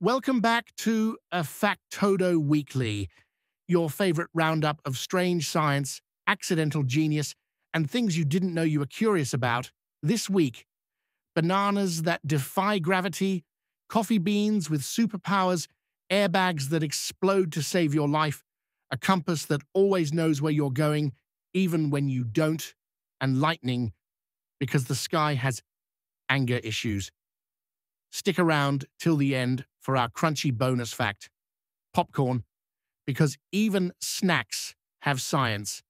Welcome back to A Factodo Weekly, your favorite roundup of strange science, accidental genius, and things you didn't know you were curious about. This week, bananas that defy gravity, coffee beans with superpowers, airbags that explode to save your life, a compass that always knows where you're going, even when you don't, and lightning, because the sky has anger issues. Stick around till the end for our crunchy bonus fact. Popcorn, because even snacks have science.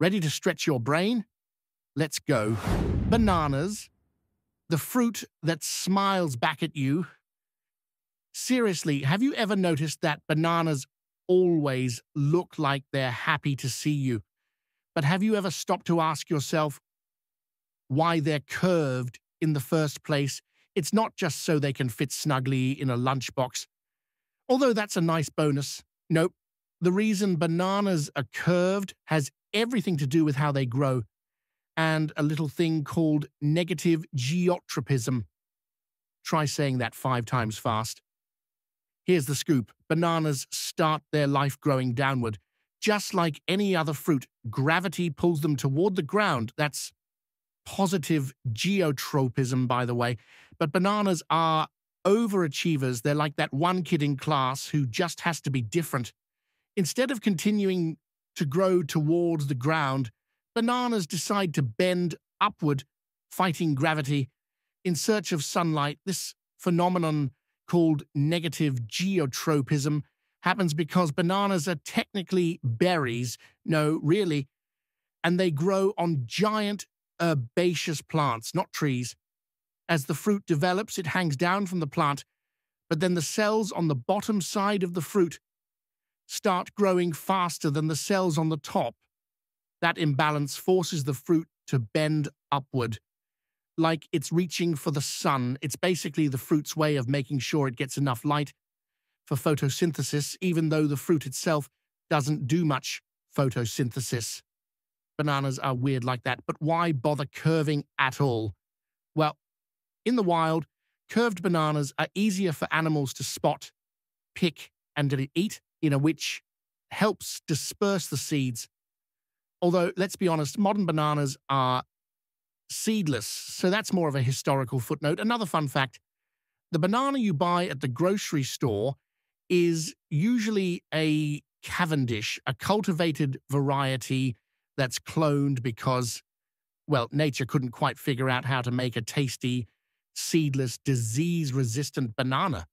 Ready to stretch your brain? Let's go. Bananas, the fruit that smiles back at you. Seriously, have you ever noticed that bananas always look like they're happy to see you? But have you ever stopped to ask yourself why they're curved in the first place? It's not just so they can fit snugly in a lunchbox. Although that's a nice bonus. Nope. The reason bananas are curved has everything to do with how they grow and a little thing called negative geotropism. Try saying that 5 times fast. Here's the scoop. Bananas start their life growing downward. Just like any other fruit, gravity pulls them toward the ground. That's positive geotropism, by the way. But bananas are overachievers. They're like that one kid in class who just has to be different. Instead of continuing to grow towards the ground, bananas decide to bend upward, fighting gravity in search of sunlight. This phenomenon called negative geotropism happens because bananas are technically berries, no, really, and they grow on giant herbaceous plants, not trees. As the fruit develops, it hangs down from the plant, but then the cells on the bottom side of the fruit start growing faster than the cells on the top. That imbalance forces the fruit to bend upward, like it's reaching for the sun. It's basically the fruit's way of making sure it gets enough light for photosynthesis, even though the fruit itself doesn't do much photosynthesis. Bananas are weird like that, but why bother curving at all? Well, in the wild, curved bananas are easier for animals to spot, pick, and eat, which helps disperse the seeds. Although, let's be honest, modern bananas are seedless, so that's more of a historical footnote. Another fun fact, the banana you buy at the grocery store is usually a Cavendish, a cultivated variety that's cloned because, well, nature couldn't quite figure out how to make a tasty, seedless, disease-resistant banana.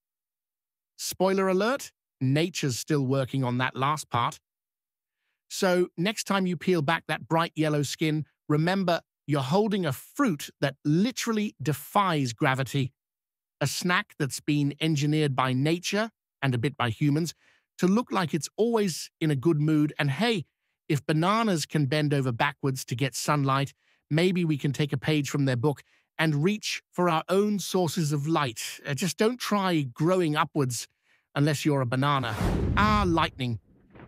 Spoiler alert, nature's still working on that last part. So next time you peel back that bright yellow skin, remember you're holding a fruit that literally defies gravity, a snack that's been engineered by nature and a bit by humans to look like it's always in a good mood. And hey, if bananas can bend over backwards to get sunlight, maybe we can take a page from their book and reach for our own sources of light. Just don't try growing upwards unless you're a banana. Ah, lightning.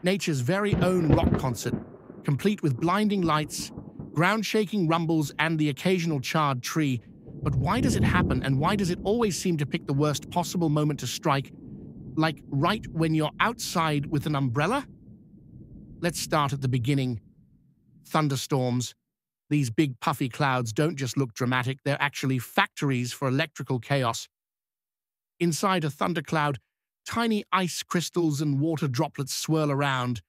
Nature's very own rock concert, complete with blinding lights, ground-shaking rumbles, and the occasional charred tree. But why does it happen, and why does it always seem to pick the worst possible moment to strike, like right when you're outside with an umbrella? Let's start at the beginning. Thunderstorms. These big puffy clouds don't just look dramatic, they're actually factories for electrical chaos. Inside a thundercloud, tiny ice crystals and water droplets swirl around,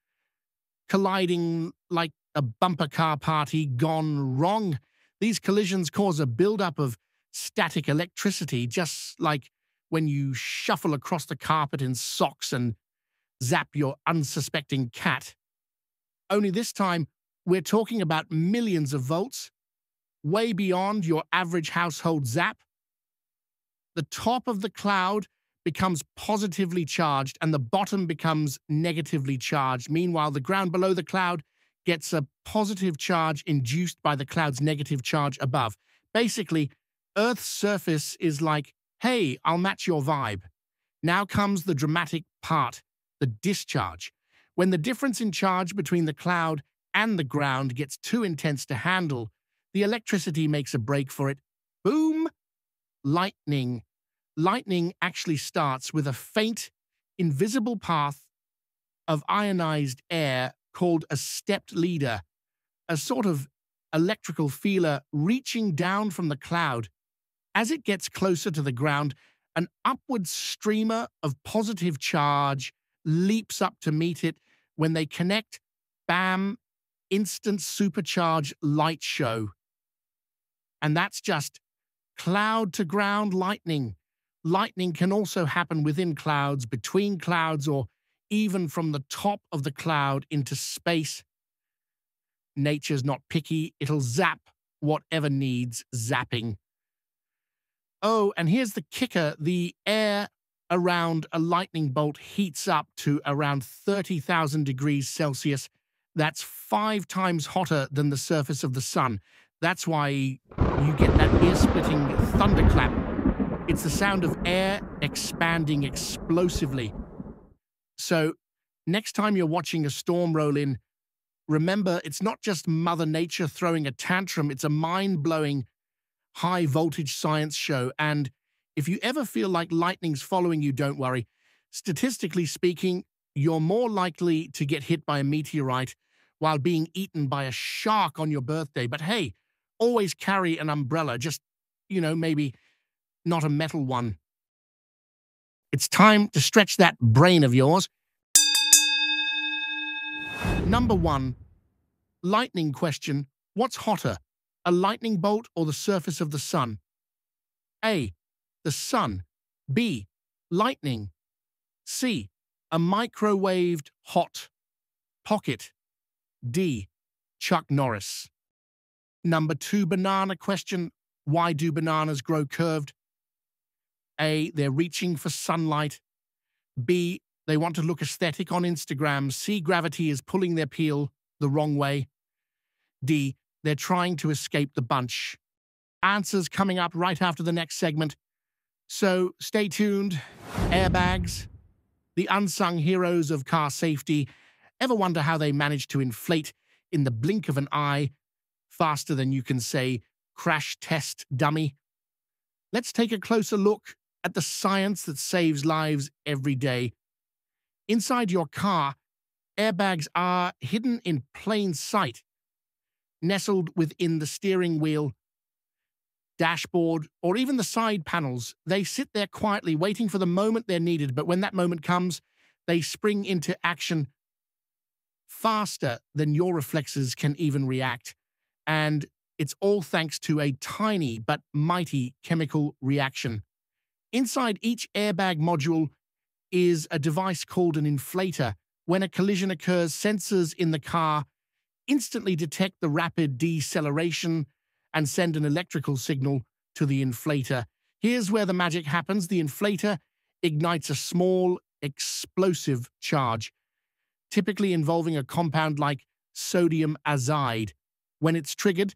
colliding like a bumper car party gone wrong. These collisions cause a buildup of static electricity, just like when you shuffle across the carpet in socks and zap your unsuspecting cat. Only this time, we're talking about millions of volts, way beyond your average household zap. The top of the cloud becomes positively charged and the bottom becomes negatively charged. Meanwhile, the ground below the cloud gets a positive charge induced by the cloud's negative charge above. Basically, Earth's surface is like, hey, I'll match your vibe. Now comes the dramatic part, the discharge. When the difference in charge between the cloud and the ground gets too intense to handle, the electricity makes a break for it. Boom! Lightning. lightning actually starts with a faint, invisible path of ionized air called a stepped leader, a sort of electrical feeler reaching down from the cloud. As it gets closer to the ground, an upward streamer of positive charge leaps up to meet it. When they connect, bam, instant supercharged light show. And that's just cloud-to-ground lightning. Lightning can also happen within clouds, between clouds, or even from the top of the cloud into space. Nature's not picky. It'll zap whatever needs zapping. Oh, and here's the kicker. The air around a lightning bolt heats up to around 30,000 degrees Celsius. That's 5 times hotter than the surface of the sun. That's why you get that ear-splitting thunderclap. It's the sound of air expanding explosively. So, next time you're watching a storm roll in, remember, it's not just Mother Nature throwing a tantrum. It's a mind-blowing, high-voltage science show. And if you ever feel like lightning's following you, don't worry. Statistically speaking, you're more likely to get hit by a meteorite while being eaten by a shark on your birthday. But hey, always carry an umbrella, just, you know, maybe not a metal one. It's time to stretch that brain of yours. Number 1, lightning question. What's hotter, a lightning bolt or the surface of the sun? A, the sun. B, lightning. C, a microwaved hot pocket. D, Chuck Norris. Number 2, banana question. Why do bananas grow curved? A, they're reaching for sunlight. B, they want to look aesthetic on Instagram. C, gravity is pulling their peel the wrong way. D, they're trying to escape the bunch. Answers coming up right after the next segment. So stay tuned. Airbags, the unsung heroes of car safety. Ever wonder how they manage to inflate in the blink of an eye faster than you can say, crash test dummy? Let's take a closer look at the science that saves lives every day. Inside your car, airbags are hidden in plain sight, nestled within the steering wheel, dashboard, or even the side panels. They sit there quietly, waiting for the moment they're needed, but when that moment comes, they spring into action faster than your reflexes can even react. And it's all thanks to a tiny but mighty chemical reaction. Inside each airbag module is a device called an inflator. When a collision occurs, sensors in the car instantly detect the rapid deceleration and send an electrical signal to the inflator. Here's where the magic happens. The inflator ignites a small explosive charge, typically involving a compound like sodium azide. When it's triggered,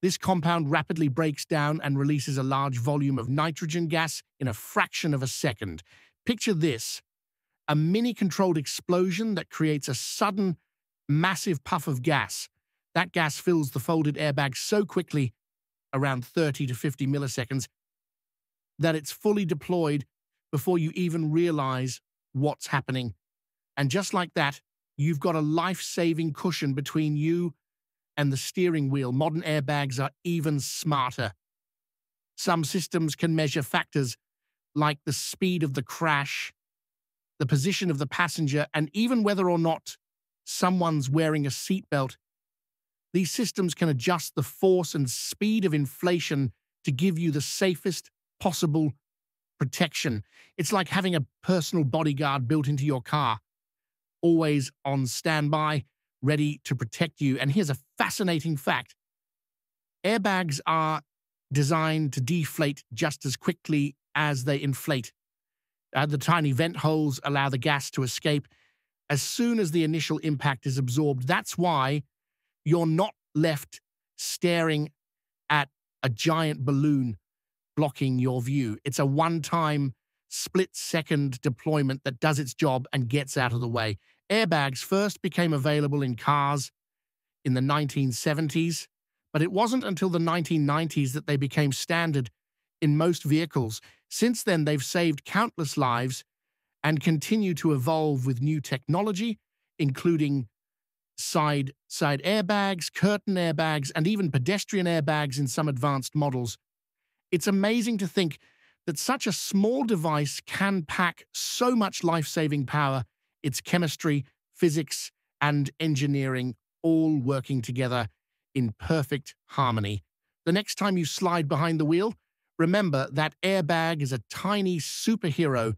this compound rapidly breaks down and releases a large volume of nitrogen gas in a fraction of a second. Picture this, a mini-controlled explosion that creates a sudden, massive puff of gas. That gas fills the folded airbag so quickly, around 30 to 50 milliseconds, that it's fully deployed before you even realize what's happening. And just like that, you've got a life-saving cushion between you and the steering wheel. Modern airbags are even smarter. Some systems can measure factors like the speed of the crash, the position of the passenger, and even whether or not someone's wearing a seatbelt. These systems can adjust the force and speed of inflation to give you the safest possible protection. It's like having a personal bodyguard built into your car, always on standby, ready to protect you. And here's a fascinating fact. Airbags are designed to deflate just as quickly as they inflate. The tiny vent holes allow the gas to escape as soon as the initial impact is absorbed. That's why you're not left staring at a giant balloon blocking your view. It's a one-time, split-second deployment that does its job and gets out of the way. Airbags first became available in cars in the 1970s, but it wasn't until the 1990s that they became standard in most vehicles. Since then, they've saved countless lives and continue to evolve with new technology, including side airbags, curtain airbags, and even pedestrian airbags in some advanced models. It's amazing to think that such a small device can pack so much life-saving power, its chemistry, physics, and engineering all working together in perfect harmony. The next time you slide behind the wheel, remember that airbag is a tiny superhero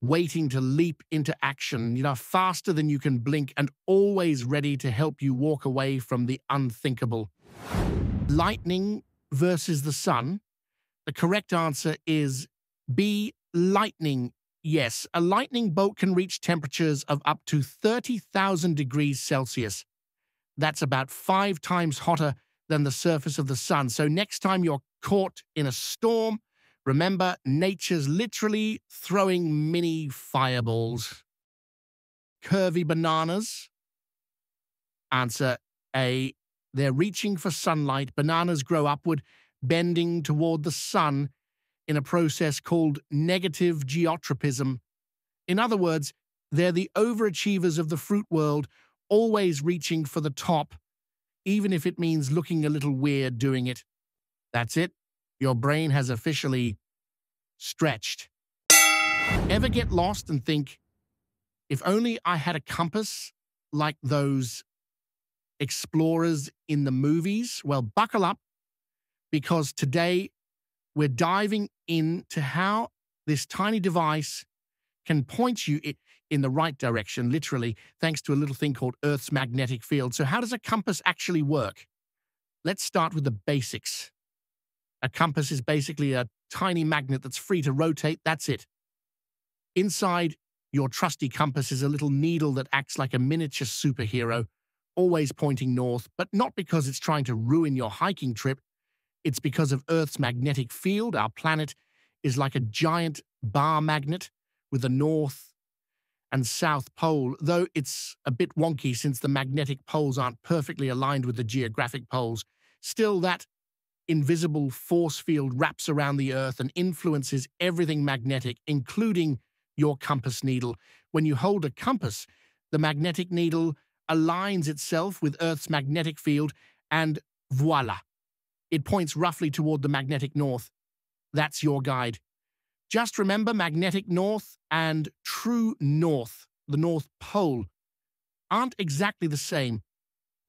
waiting to leap into action, faster than you can blink and always ready to help you walk away from the unthinkable. Lightning versus the sun. The correct answer is B, lightning. Yes, a lightning bolt can reach temperatures of up to 30,000 degrees Celsius. That's about 5 times hotter than the surface of the sun. So next time you're caught in a storm, remember, nature's literally throwing mini fireballs. Curvy bananas. Answer A, they're reaching for sunlight. Bananas grow upward, bending toward the sun in a process called negative geotropism. In other words, they're the overachievers of the fruit world, always reaching for the top, even if it means looking a little weird doing it. That's it. Your brain has officially stretched. Ever get lost and think, if only I had a compass like those explorers in the movies? Well, buckle up, because today we're diving into how this tiny device can point you in the right direction, literally, thanks to a little thing called Earth's magnetic field. So how does a compass actually work? Let's start with the basics. A compass is basically a tiny magnet that's free to rotate. That's it. Inside your trusty compass is a little needle that acts like a miniature superhero, always pointing north, but not because it's trying to ruin your hiking trip. It's because of Earth's magnetic field. Our planet is like a giant bar magnet with a north and south pole, though it's a bit wonky since the magnetic poles aren't perfectly aligned with the geographic poles. Still, that invisible force field wraps around the Earth and influences everything magnetic, including your compass needle. When you hold a compass, the magnetic needle aligns itself with Earth's magnetic field, and voila, it points roughly toward the magnetic north. That's your guide. Just remember magnetic north and true north, the North Pole, aren't exactly the same.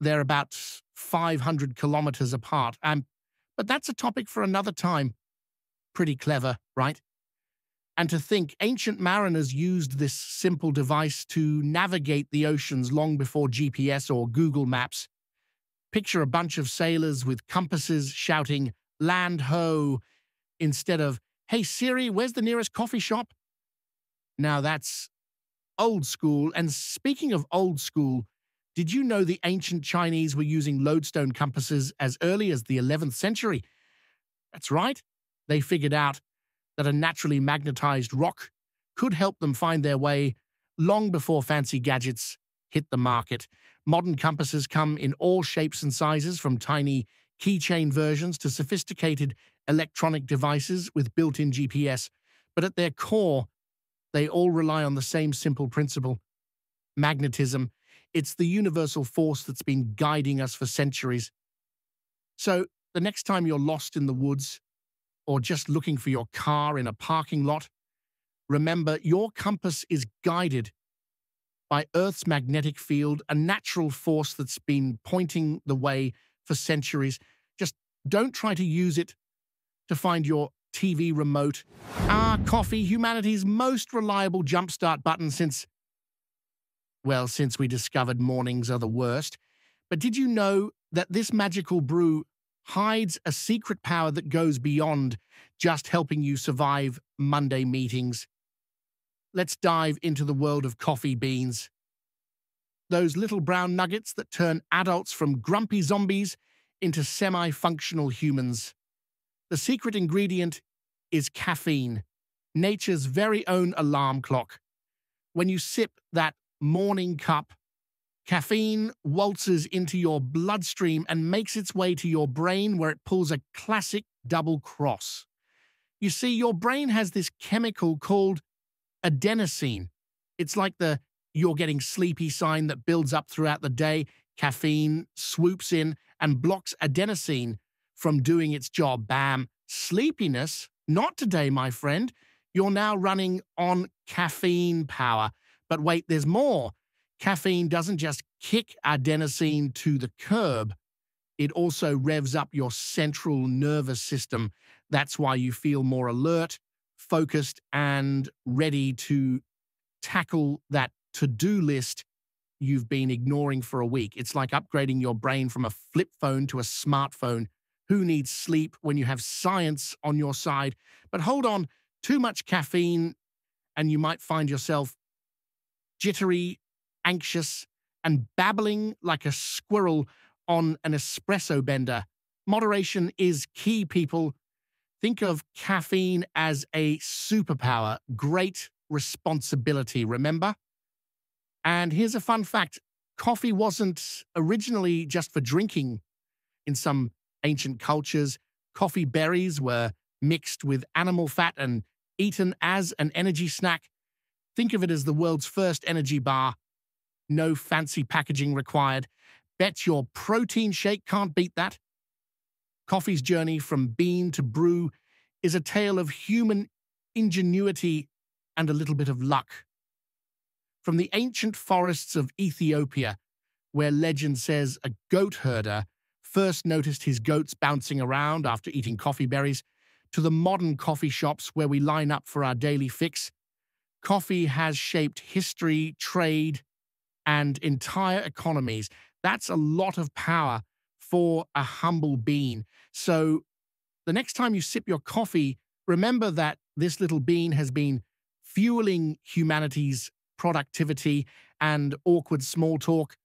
They're about 500 kilometers apart. But that's a topic for another time. Pretty clever, right? And to think, ancient mariners used this simple device to navigate the oceans long before GPS or Google Maps. Picture a bunch of sailors with compasses shouting, "Land ho," instead of, "Hey Siri, where's the nearest coffee shop?" Now that's old school. And speaking of old school, did you know the ancient Chinese were using lodestone compasses as early as the 11th century? That's right. They figured out that a naturally magnetized rock could help them find their way long before fancy gadgets hit the market. Modern compasses come in all shapes and sizes, from tiny keychain versions to sophisticated electronic devices with built-in GPS. But at their core, they all rely on the same simple principle: magnetism. It's the universal force that's been guiding us for centuries. So the next time you're lost in the woods or just looking for your car in a parking lot, remember your compass is guided by Earth's magnetic field, a natural force that's been pointing the way for centuries. Just don't try to use it to find your TV remote. Coffee, humanity's most reliable jumpstart button since we discovered mornings are the worst. But did you know that this magical brew hides a secret power that goes beyond just helping you survive Monday meetings? Let's dive into the world of coffee beans. Those little brown nuggets that turn adults from grumpy zombies into semi-functional humans. The secret ingredient is caffeine, nature's very own alarm clock. When you sip that morning cup, caffeine waltzes into your bloodstream and makes its way to your brain, where it pulls a classic double cross. You see, your brain has this chemical called adenosine. It's like the "you're getting sleepy" sign that builds up throughout the day. Caffeine swoops in and blocks adenosine from doing its job. Bam. Sleepiness? Not today, my friend. You're now running on caffeine power. But wait, there's more. Caffeine doesn't just kick adenosine to the curb. It also revs up your central nervous system. That's why you feel more alert, focused, and ready to tackle that to-do list you've been ignoring for a week. It's like upgrading your brain from a flip phone to a smartphone. Who needs sleep when you have science on your side? But hold on, too much caffeine, and you might find yourself jittery, anxious, and babbling like a squirrel on an espresso bender. Moderation is key, people. Think of caffeine as a superpower. Great responsibility, remember? And here's a fun fact. Coffee wasn't originally just for drinking. In some ancient cultures, coffee berries were mixed with animal fat and eaten as an energy snack. Think of it as the world's first energy bar. No fancy packaging required. Bet your protein shake can't beat that. Coffee's journey from bean to brew is a tale of human ingenuity and a little bit of luck. From the ancient forests of Ethiopia, where legend says a goat herder first noticed his goats bouncing around after eating coffee berries, to the modern coffee shops where we line up for our daily fix, coffee has shaped history, trade, and entire economies. That's a lot of power for a humble bean. So the next time you sip your coffee, remember that this little bean has been fueling humanity's productivity and awkward small talk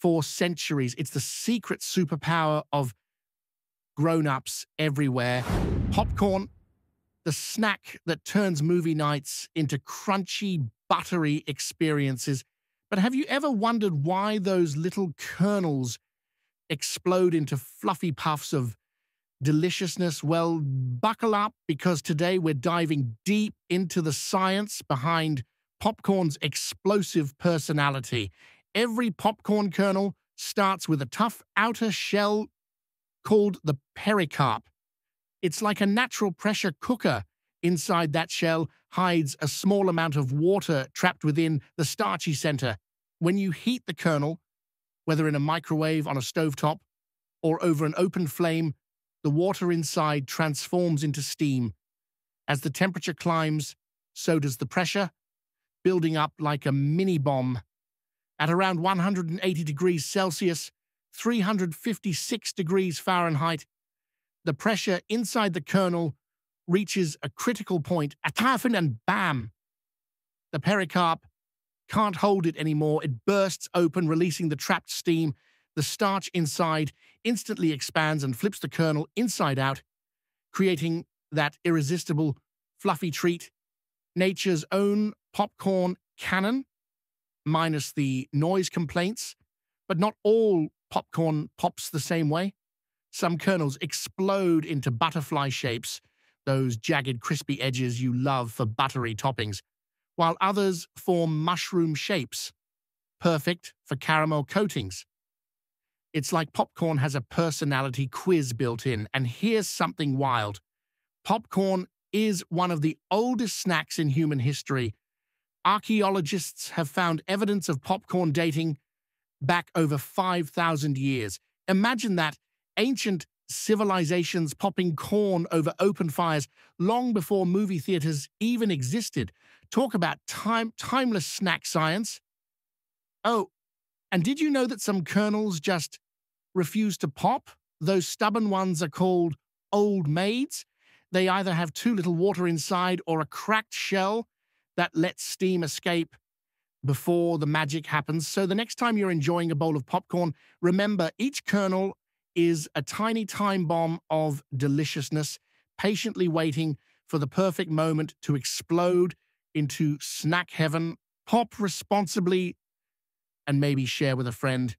for centuries. It's the secret superpower of grown-ups everywhere. Popcorn, the snack that turns movie nights into crunchy, buttery experiences. But have you ever wondered why those little kernels explode into fluffy puffs of deliciousness? Well, buckle up, because today we're diving deep into the science behind popcorn's explosive personality. Every popcorn kernel starts with a tough outer shell called the pericarp. It's like a natural pressure cooker. Inside that shell hides a small amount of water trapped within the starchy center. When you heat the kernel, whether in a microwave, on a stovetop, or over an open flame, the water inside transforms into steam. As the temperature climbs, so does the pressure, building up like a mini bomb. At around 180 degrees Celsius, 356 degrees Fahrenheit, the pressure inside the kernel reaches a critical point, and bam! The pericarp can't hold it anymore. It bursts open, releasing the trapped steam. The starch inside instantly expands and flips the kernel inside out, creating that irresistible, fluffy treat. Nature's own popcorn cannon, minus the noise complaints. But not all popcorn pops the same way. Some kernels explode into butterfly shapes, those jagged, crispy edges you love for buttery toppings, while others form mushroom shapes, perfect for caramel coatings. It's like popcorn has a personality quiz built in, and here's something wild. Popcorn is one of the oldest snacks in human history. Archaeologists have found evidence of popcorn dating back over 5,000 years. Imagine that, ancient civilizations popping corn over open fires long before movie theaters even existed. Talk about timeless snack science. Oh, and did you know that some kernels just refuse to pop? Those stubborn ones are called old maids. They either have too little water inside or a cracked shell that lets steam escape before the magic happens. So the next time you're enjoying a bowl of popcorn, remember each kernel is a tiny time bomb of deliciousness, patiently waiting for the perfect moment to explode into snack heaven. Pop responsibly and maybe share with a friend.